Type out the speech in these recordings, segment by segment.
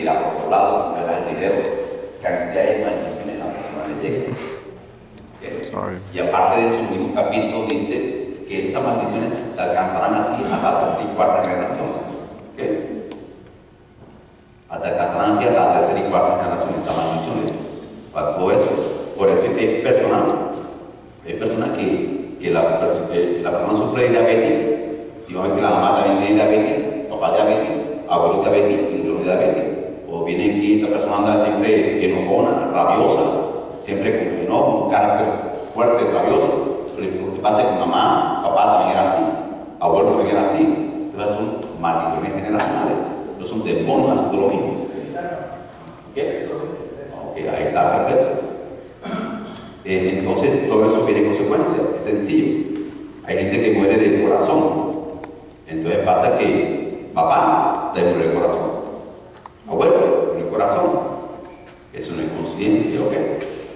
dirá por otro lado, completamente idéntico, cantidad de imaginaciones a la persona le llega. Y aparte de eso, el mismo capítulo dice que estas maldiciones te alcanzarán a ti hasta la tercera y cuarta generación. Te alcanzarán a ti hasta la tercera y cuarta generación estas maldiciones. Para todo eso, por eso es que hay personas, que la persona sufre de diabetes, y vamos a ver que la mamá también tiene diabetes, papá diabetes, abuelo diabetes, incluso diabetes. O viene aquí, esta persona anda siempre enojona, rabiosa, siempre con enojo, un carácter fuerte, rabioso. Lo que pasa es que mamá, papá también era así, abuelo también era así. Entonces son maldiciones generacionales, no son demonios haciendo lo mismo. ¿Qué? Ok, ahí está, perfecto. Entonces todo eso tiene consecuencias, es sencillo. Hay gente que muere del corazón. Entonces pasa que papá te murió el corazón, abuelo te murió el corazón. Eso no es conciencia, ¿ok?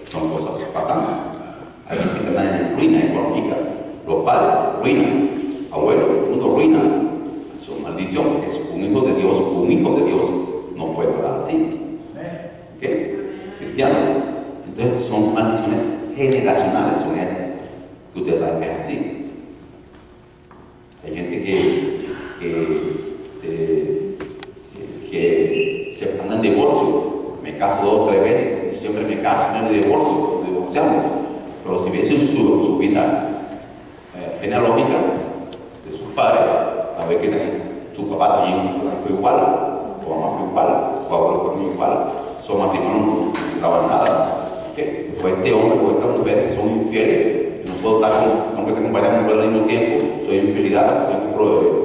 Son cosas que pasan. Hay gente que está en ruina económica, los padres, ruina, abuelo, mundo ruina. Son maldiciones, porque es un hijo de Dios no puede hablar así, ¿ok? Cristiano. Entonces son maldiciones generacionales, son esas que ustedes saben que es así. Hay gente que se anda en divorcio. Me caso 2 o 3 veces, siempre me caso, me divorcio, me divorciamos. Pero si viese su vida genealógica de sus padres, a ver que su papá también fue igual, su mamá fue igual, su abuelo fue igual, su matrimonio no daba nada. O este hombre o estas mujeres son infieles. No puedo estar con, aunque tengo varias mujeres al mismo tiempo, soy infidelidad,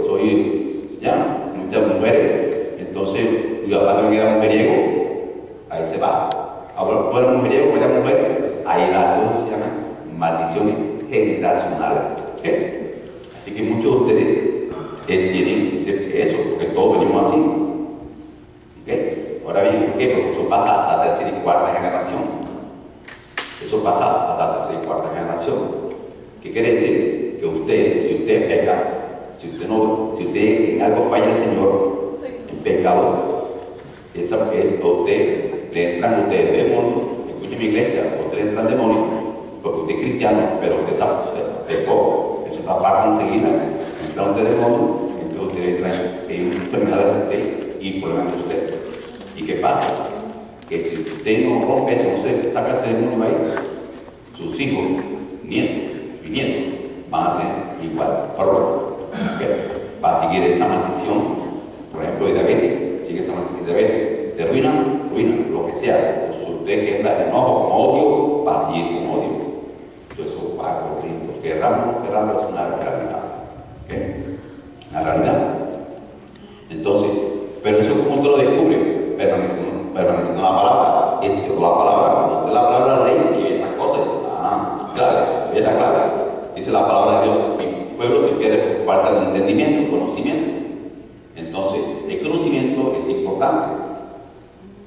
soy ya, muchas mujeres. Entonces, mi papá también era mujeriego, ahí se va. Ahora, tú eres mujeriego, varias mujeres, pues ahí las dos se llaman maldiciones generacionales. ¿Okay? Así que muchos de ustedes tienen que decir eso, porque todos venimos así. ¿Okay? Ahora bien, ¿por qué? Porque eso pasa hasta la tercera y cuarta generación. Eso pasa hasta la tercera y cuarta generación. ¿Qué quiere decir? Que usted, si usted peca, si usted en algo falla al Señor, en pecado, esa es, usted le entran ustedes demonios. Escuche mi iglesia, usted le entran demonios, porque usted es cristiano, pero usted pecó, eso se aparta enseguida, entran ustedes demonios, entonces usted le entra enfermedades a usted y problemas a usted. ¿Y qué pasa? Que si usted no rompe eso, no se saca ese demonio ahí, sus hijos, nietos y nietos van a tener igual error. ¿Okay? Va a seguir esa maldición, por ejemplo, de diabetes, sigue esa maldición de diabetes, de ruina, ruina, lo que sea. Entonces, usted que está de enojo, con odio, va a seguir con odio. Entonces, eso va corriendo. Querramos, es una realidad. ¿Okay? Una realidad. Entonces, pero eso, como usted lo descubre, permaneciendo la palabra, estudiando la palabra, cuando usted la palabra ley y esas cosas, claro, está claro. Dice la palabra de Dios, mi pueblo se pierde por falta de entendimiento, conocimiento. Entonces, el conocimiento es importante.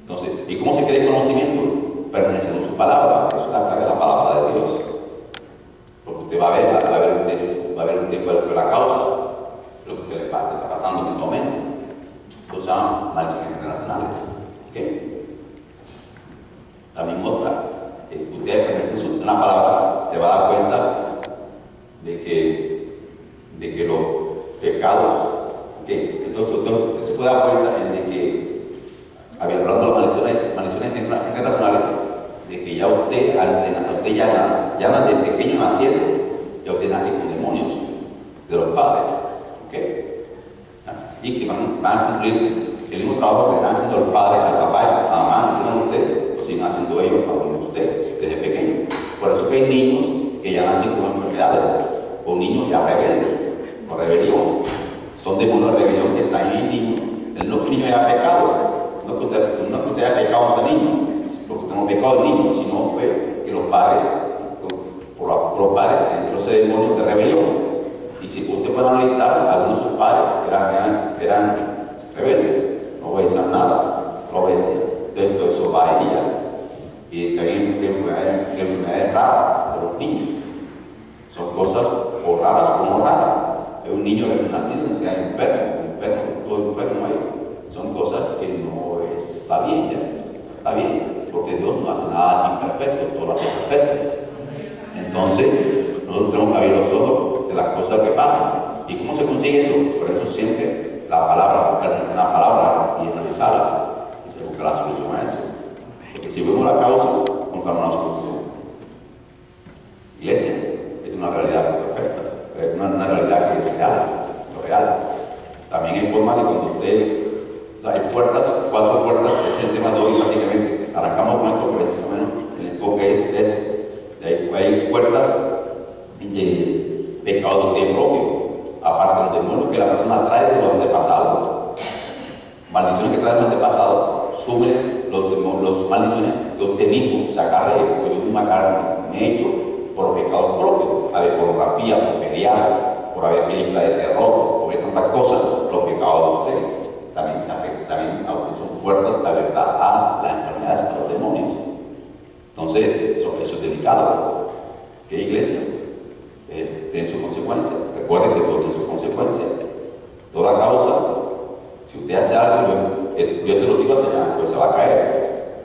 Entonces, ¿y cómo se cree el conocimiento? Permaneciendo su palabra, eso está claro, la palabra de Dios. Porque usted va a ver, usted cuál fue la causa, lo que usted está pasando en este momento. Entonces, son maldiciones generacionales. ¿Okay? También otra, ustedes pertenecen a una palabra, se va a dar cuenta de que los pecados, ¿okay? Entonces usted se puede dar cuenta de que, hablando de las maldiciones generacionales, de que ya usted, ya desde pequeño naciendo, ya usted nace con demonios de los padres, ¿okay? Y que van a cumplir el mismo trabajo que están haciendo los padres, al papá, a la mamá, no tienen ustedes, lo siguen haciendo ellos, algunos de ustedes, desde pequeños. Por eso que hay niños que ya nacen con enfermedades, o niños ya rebeldes, o rebelión. Son demonios de rebelión que están en el niño. No es que el niño haya pecado, no es que usted haya pecado a ese niño, porque usted no ha pecado al niño, sino que los padres, entró ese demonio de rebelión. Y si usted puede analizar, algunos de sus padres eran rebeldes. No obedecían nada, no obedecían. Entonces todo eso va a ella. Y también enfermedades raras de los niños. Son cosas o raras o no raras. Es un niño recién nacido, se da enfermo, todo enfermo ahí. Son cosas que no es hace nada imperfecto, todo lo hace perfecto. Entonces, nosotros tenemos que abrir los ojos de las cosas que pasan. ¿Y cómo se consigue eso? Por eso siempre la palabra, pertenece a la palabra y analizarla, y se busca la solución a eso. Porque si vemos la causa, buscamos la solución. Iglesia, es una realidad perfecta, es una realidad que es real, lo real. También hay formas de cuando usted, o sea, hay puertas, cuatro puertas, es el tema de hoy prácticamente. Arrancamos con esto, pero más o menos el enfoque es eso. Hay puertas de pecado de propio, aparte de los demonios que la persona trae de los antepasados. Maldiciones que trae de los antepasados, suben los maldiciones que usted mismo saca de porque yo misma carne me he hecho por pecados propios, a ver, pornografía, por pelear, por haber películas de terror, por ver tantas cosas, los pecados de usted también se afectan, también son puertas la verdad a las enfermedades, a los demonios. Entonces, eso es delicado. ¿Qué iglesia? Tiene sus consecuencias. Recuerden que todo tiene sus consecuencias. Toda causa, si usted hace algo, yo te lo digo hace años, pues se va a caer.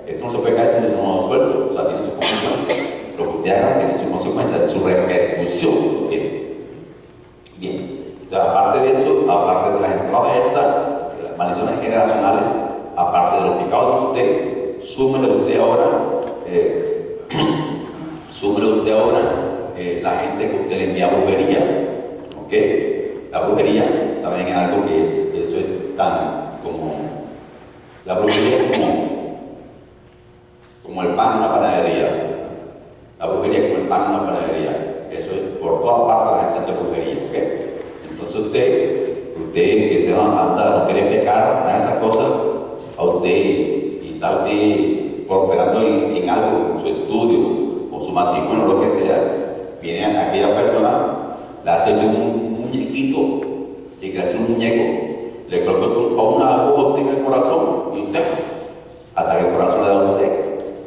Esto no se puede caer si no lo suelto, o sea, tiene sus consecuencias. Lo que usted haga tiene sus consecuencias, su repercusión. Bien. Entonces, aparte de eso, aparte de las entradas esas, de las maldiciones generacionales, aparte de los pecados de usted, súmele usted ahora, la gente que usted le envía brujería, ¿ok? La brujería también es algo que es, eso es tan como, la brujería es como el pan en la panadería, la brujería es como el pan en la panadería, eso es por todas partes la gente hace brujería, ¿ok? Entonces usted que tiene una maldad, no quiere pecar, nada de esas cosas, a usted y está usted prosperando en algo, en su estudio, o su matrimonio, lo que sea. Viene a aquella persona, le hace un muñequito, si quiere hacer un muñeco, le coloca una aguja en el corazón y usted, hasta que el corazón le da a usted,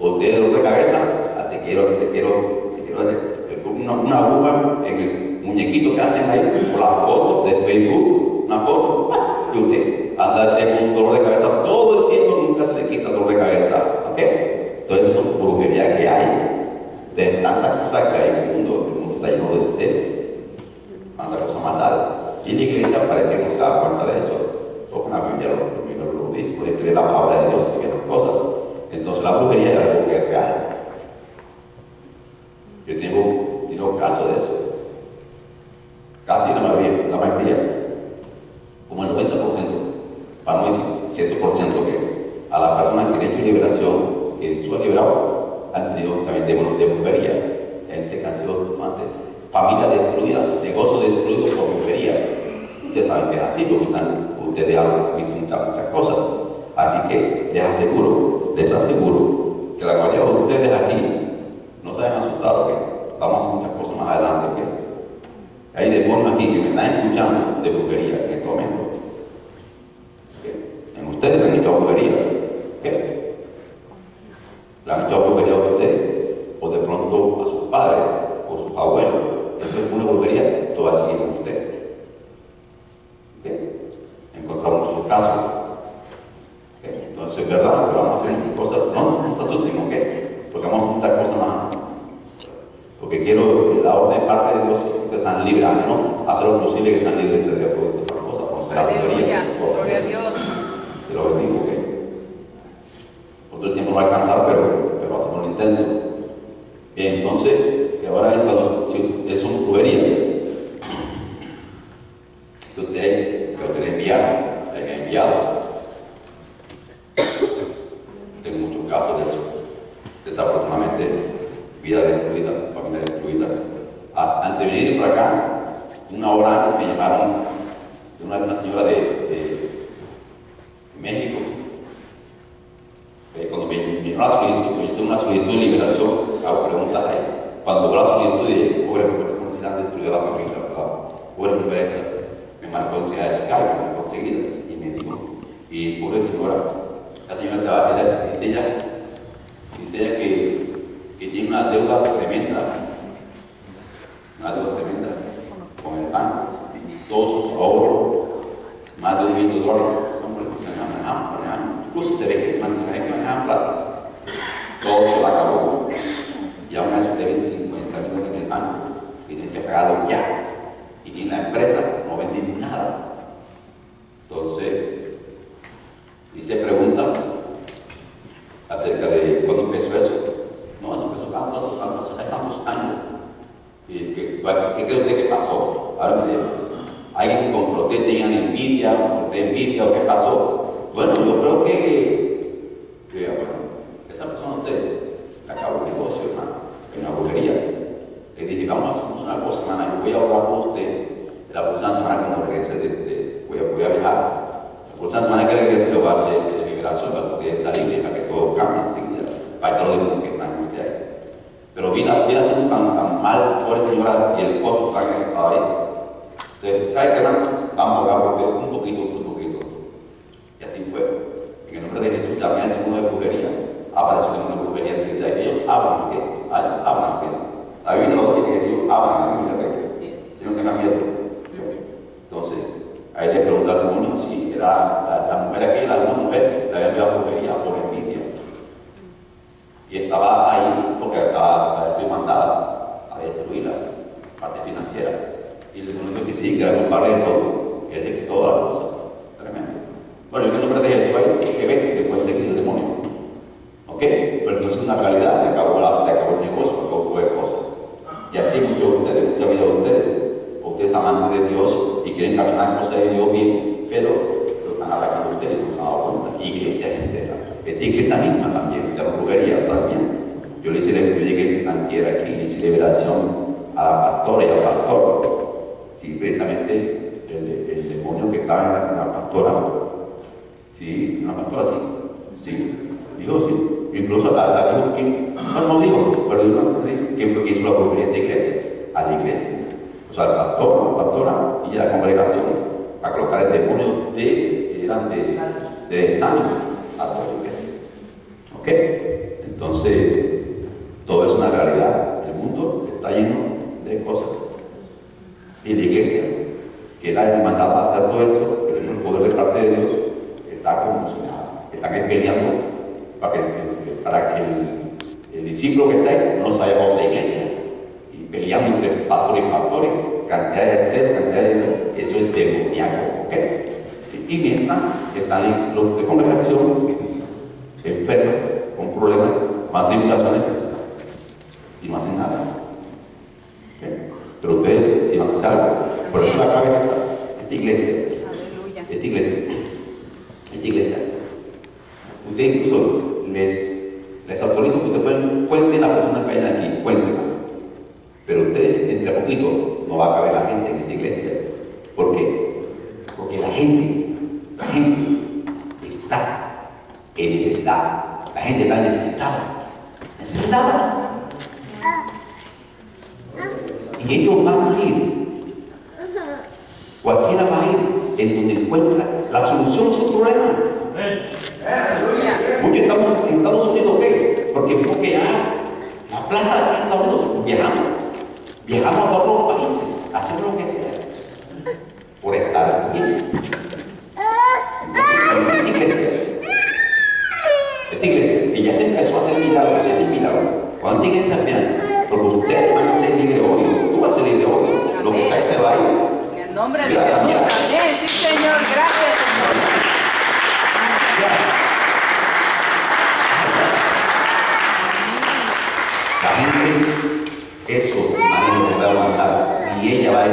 usted de otra cabeza, hasta una aguja en el muñequito que hacen ahí, por las fotos de Facebook, una foto, y usted anda con un dolor de cabeza todo el tiempo, nunca se le quita el dolor de cabeza, ¿ok? Entonces, son brujerías que hay. De tantas cosas que hay en el mundo está lleno de ustedes, tantas cosas maldades. Y la iglesia parece que no se da cuenta de eso. Tocan a Biblia, los discípulos, creen la palabra de Dios y esas cosas. Entonces la brujería es algo que es real. Yo tengo caso de eso. Casi la mayoría, como el 90%, para no decir 100% que a las personas que han hecho liberación, que son liberados, han tenido también demonios de brujería, gente que han sido antes, familia destruida, negocios destruidos por brujerías. Ustedes saben que es así, porque ustedes han visto muchas cosas. Así que les aseguro que la mayoría de ustedes aquí no se hayan asustado, que vamos a hacer muchas cosas más adelante, que hay demonios aquí que me están escuchando de brujería en este momento. ¿Qué? En ustedes me han hecho brujería. ¿Qué? ¿La han hecho brujería a ustedes? O de pronto a sus padres o sus abuelos. Eso es una brujería, todo así en ustedes. ¿Okay? Encontramos muchos casos. ¿Okay? Entonces, ¿verdad? Pero vamos a hacer muchas cosas. No se asusten, ¿ok? Porque vamos a hacer muchas cosas más. Porque quiero la orden de parte de Dios que sean libres, ¿no? Hacer lo posible que sean libres de esas cosas. Porque la brujería, gloria a Dios. Se lo bendigo, ¿ok? El tiempo no va a alcanzar, pero hacemos un intento. Bien, entonces, ahora es una brujería que usted le enviado. Tengo muchos casos de eso. Desafortunadamente, vida destruida, familia destruida. Antes de venir por acá, una hora antes me llamaron de una señora de México. Cuando me la solicitud, yo tengo una solicitud de liberación, hago preguntas a ella. Cuando la solicitud de pobre mujer con ansiedad destruyó la familia, pobre mujer esta, me marcó ansiedad de escala, me marcó enseguida y me dijo, y pobre señora, la señora estaba, dice ella que tiene una deuda tremenda con el banco, todos sus ahorros, más de $1.000, incluso se ve que se mantiene que van a plata. Todo todo la acabó. Y aún así deben 50 millones de hermanos, tienen que pagarlo ya. Y ni la empresa no venden nada. Entonces, hice preguntas acerca de cuándo empezó eso. No, no empezó tanto, hace tantos años. ¿Qué cree usted que pasó? Ahora me dijo, alguien contra usted tenían envidia, usted envidia o qué pasó. Bueno, yo creo que bueno, esa persona usted acabó un negocio, hermano, en una brujería. Le dije, vamos a hacer una cosa, hermana, yo voy a hablar con usted la próxima semana cuando regrese, voy a viajar. La próxima semana que regrese lo va a hacer de liberación para que usted salga, para que todo cambie enseguida, para que lo digan que están con usted ahí. Pero mira, son tan mal, pobre señora, y el costo tan ahí. Entonces, ¿sabe qué? Vamos a hablar porque un poquito. Y así fue. En el nombre de Jesús, también hay una brujería. Apareció en una brujería enseguida. Ellos hablan de esto, La Biblia no dice que ellos hablan, la Biblia si no tengan miedo. Entonces, ahí le pregunté al demonio si era la mujer aquella, alguna mujer, le había enviado brujería por envidia. Y estaba ahí porque había sido mandada a destruir la parte financiera. Y le pregunté que sí, que era culpable de todo, que de todas las cosas. Tremendo. Bueno, en el nombre de Jesús hay que ver que se puede seguir el demonio. ¿Ok? Pero entonces es una realidad, le acabó el negocio, acabó de cosas. Y aquí muchos amigos de ustedes, amantes de Dios y quieren caminar cosas de Dios bien, pero lo están atacando ustedes, no se han dado cuenta. Iglesia entera, esta iglesia misma también, esta brujería, ¿saben? Yo le hice, yo llegué a Antier aquí, le hice liberación a la pastora y al pastor. Sí, precisamente el demonio que estaba en la pastora, sí, en la pastora, sí, dijo sí. Incluso hasta dijo que, no dijo, pero ¿quién fue que hizo la brujería de iglesia? A la iglesia. O sea, al pastor, a la pastora y a la congregación, a colocar el demonio de desánimo a toda la iglesia. ¿Ok? Entonces, todo es una realidad. El mundo está lleno de cosas. Y la iglesia, que la haya mandado a hacer todo eso, que tiene el poder de parte de Dios, está conmocionada, están peleando para que el discípulo que está ahí no salga a otra iglesia. Y peleando entre pastores y pastores, cantidad de cero, cantidad de no, eso es demoníaco, ¿ok? Y mientras están los de congregación enfermos, con problemas, más tribulaciones, y no hacen nada, ¿ok? Pero ustedes si van a hacer algo, por eso la cabeza está, esta iglesia, ustedes incluso les autorizo que ustedes cuenten la persona que hay aquí, cuéntenla. Pero ustedes, entre poquito, no va a caber la gente en esta iglesia. ¿Por qué? Porque la gente está en necesidad. La gente está necesitada. Y ellos van a ir. Cualquiera va a ir en donde encuentra la solución a su problema. Porque estamos en Estados Unidos, ¿qué? Porque la plata de Estados Unidos, viajamos a todos los países, hacemos lo que sea, por estar bien. Entonces, esta iglesia, y ya se empezó a hacer milagros, ¿cuántas iglesias vean? Porque ustedes van a ser libres hoy, tú vas a ser libre hoy, lo que cae se va a ir. En el nombre de Dios, amén, sí Señor, gracias. Eso, nadie lo puede aguantar. Y ella va a ir,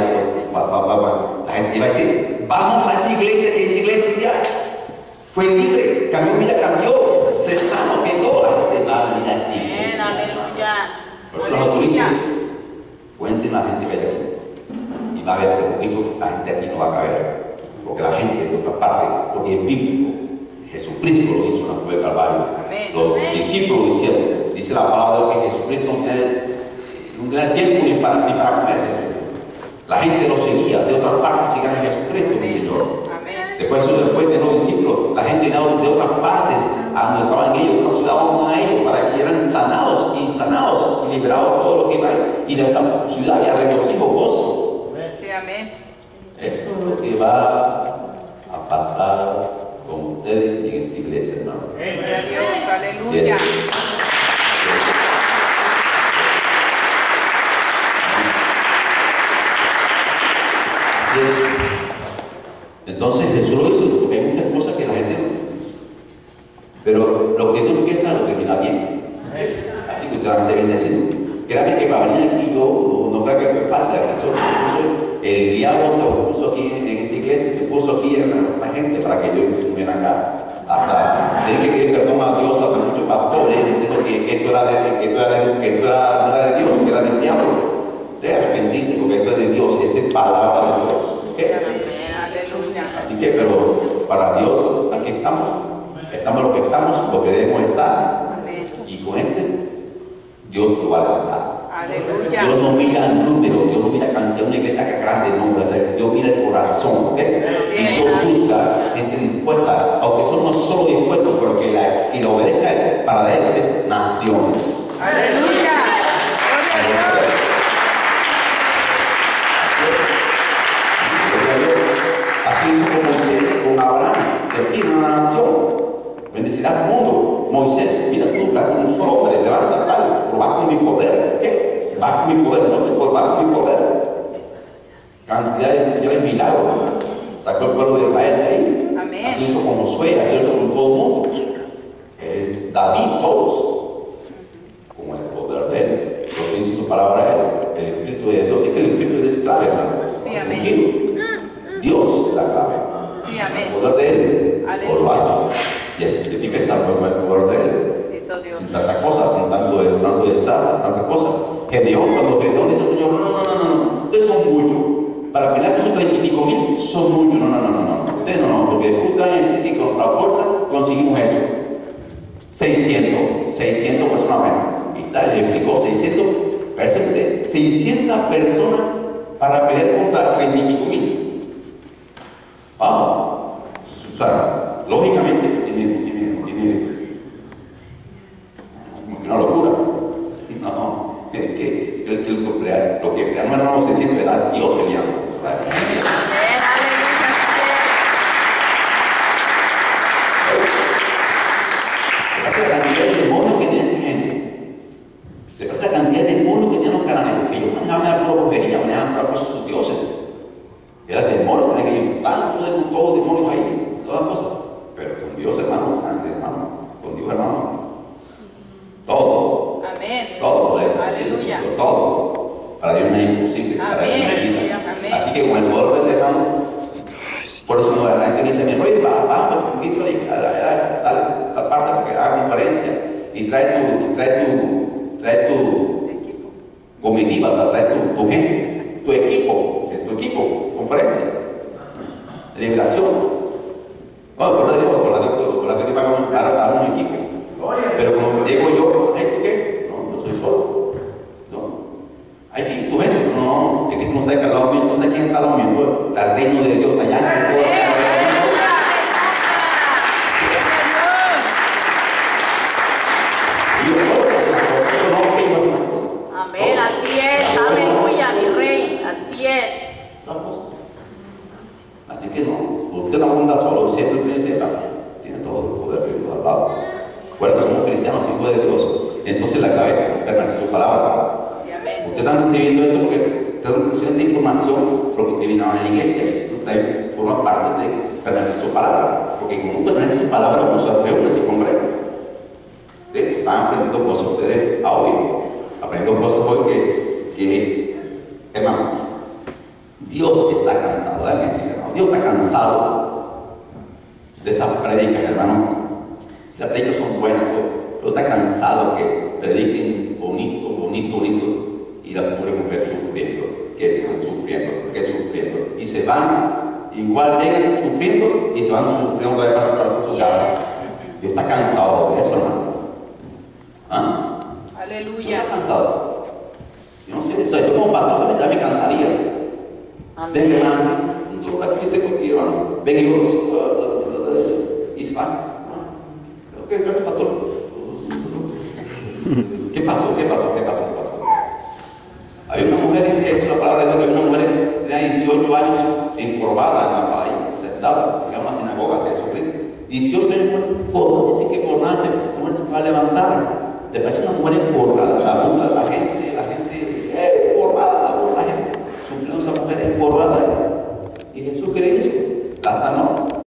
la gente va a decir, vamos a esa iglesia, que esa iglesia fue libre, cambió, mira, cambió, se sanó, que toda la gente va a venir a ti. Por eso los autorizo, cuenten la gente que hay aquí. Y va a haber poquito, la gente aquí no va a caber. Porque la gente de otra parte, porque es bíblico, Jesucristo lo hizo en la cruz de Calvario. Los discípulos lo hicieron. Dice la palabra de que Jesucristo no tiene tiempo ni para comer Jesús. La gente lo seguía, de otra parte sigan a Jesucristo, mi Señor. Amén. Después de los discípulos, la gente de otras partes, a donde estaban ellos, nos ayudaban a ellos para que eran sanados y liberados todo lo que iba. Y de esa ciudad había regocijo, gozo. Sí, amén. Eso es lo que va a pasar con ustedes y en esta iglesia, hermano. Amén. Gloria a Dios, aleluya. Entonces Jesús lo hizo. Hay muchas cosas que la gente no. Pero lo que Dios empieza lo termina bien. Así que ustedes van a ser bendecidos. Créanme que para venir aquí yo no creo que fue fácil. La persona puso, el diablo se lo puso aquí en esta iglesia, se puso aquí en la gente para que yo estuviera acá. Hasta tienen que pedir perdón a Dios, hasta muchos pastores diciendo que esto era de Dios, que era del diablo. Te arrepentís porque esto es de Dios, esta es palabra de Dios. Así que, pero para Dios, aquí estamos. Estamos lo que estamos, lo que debemos estar. Y con este, Dios lo va a levantar. Dios no mira el número, Dios no mira cantidad, una iglesia que grande nombre, o sea, Dios mira el corazón, ¿ok? Y Dios busca gente dispuesta, aunque son no solo dispuestos, pero que la obedezca para la gente es naciones. Aleluya. Así hizo con Moisés, con Abraham, de ti una nación. Bendecirás al mundo. Moisés, mira tú, la con un solo hombre, levanta tal, pero va con mi poder. ¿Qué? Va con mi poder, no te va con mi poder. Cantidad de bendiciones milagros. Sacó el pueblo de Israel de ahí. Amén. Así hizo con Josué, así hizo con todo el mundo. David, todos. Con el poder de él. Lo que dice su palabra él. El Espíritu de Dios. Es que el Espíritu de Dios es clave, hermano. Sí, amén. ¿Qué? Dios es la clave. Sí, amén. El poder de él. Por lo hace. Y es que pensar con el poder de él. Sin tantas cosas, sin tanto de sal, tantas cosas. Que Dios, cuando Dios dice al Señor, no, ustedes son muchos. Para pelear con esos 35.000 son muchos. No. Ustedes no, porque disputan en el sitio con la fuerza conseguimos eso. 600 personas menos. Y tal, le explicó 600, presente, 600 personas para pelear contra 35.000. Vamos. O sea, lógicamente. Una locura. No, es que lo que no era los 600, era Dios que llama. Gracias a la cantidad de monos que tiene esa gente. Gracias a la cantidad de monos que tienen los cananeos. Ellos manejaban la brujería, manejaban para sus dioses. Era demonio, que ellos tanto de todos los demonios ahí, todas las cosas. Pero con Dios, hermano, sangre, hermano, con Dios, hermano. Todo. Amén. Todo. Aleluya. Todo. Para Dios no es imposible. Amén. Para Dios no es vida. Así que con el poder del hermano, por eso la gente dice, mi rey, va un poquito a la parte porque haga conferencia y trae tu comitiva, o sea, trae tu gente, tu equipo, conferencia, liberación. Bueno, por la Dios que pagan para un equipo. Pero como llego yo, ¿qué? No, yo soy solo. No. Hay que ir, tú ves, no, es que tú no sabes que al lado mío, no sabes quién está al lado mío, está el reino de Dios allá. Y yo solo que se la cosa, no, que yo hace la cosa. Amén, así es, aleluya, mi rey, así es. La cosa. Así que no, usted no anda solo, siempre tiene paz, tiene todo el poder de Dios al lado. Recuerda que somos cristianos, hijos de Dios. Entonces la clave permanece su palabra. Sí, amén. Ustedes están recibiendo esto porque están recibiendo información, porque ustedes vinieron a la iglesia y ustedes forman parte de permanecer su palabra. Porque como permanece su palabra, uno se atreven y comprende. Están aprendiendo cosas ustedes a hoy. Aprendiendo cosas hoy que hermano, Dios está cansado, hermano. Dios está cansado de esas predicas, hermano. Las predicas son buenas, pero está cansado que prediquen bonito, y las pobres mujeres sufriendo, y se van, igual llegan sufriendo y se van sufriendo para su casa. Dios está cansado de eso, hermano. ¿Ah? Aleluya. Está cansado. Yo no sé, o sea, yo como pastor ya me cansaría. Ven, hermano, yo la quité contigo, hermano. Ven y se van. ¿Qué pasa, pastor? ¿Qué pasó? Había una mujer, es una palabra de Dios, que había una mujer de 18 años encorvada en la pared, sentada, en una sinagoga de Jesucristo. 18 años, por decir que por nada se va a levantar. Le parece una mujer encorvada, la burla de la gente, encorvada, la gente, sufriendo esa mujer encorvada. Y Jesucristo Lázaro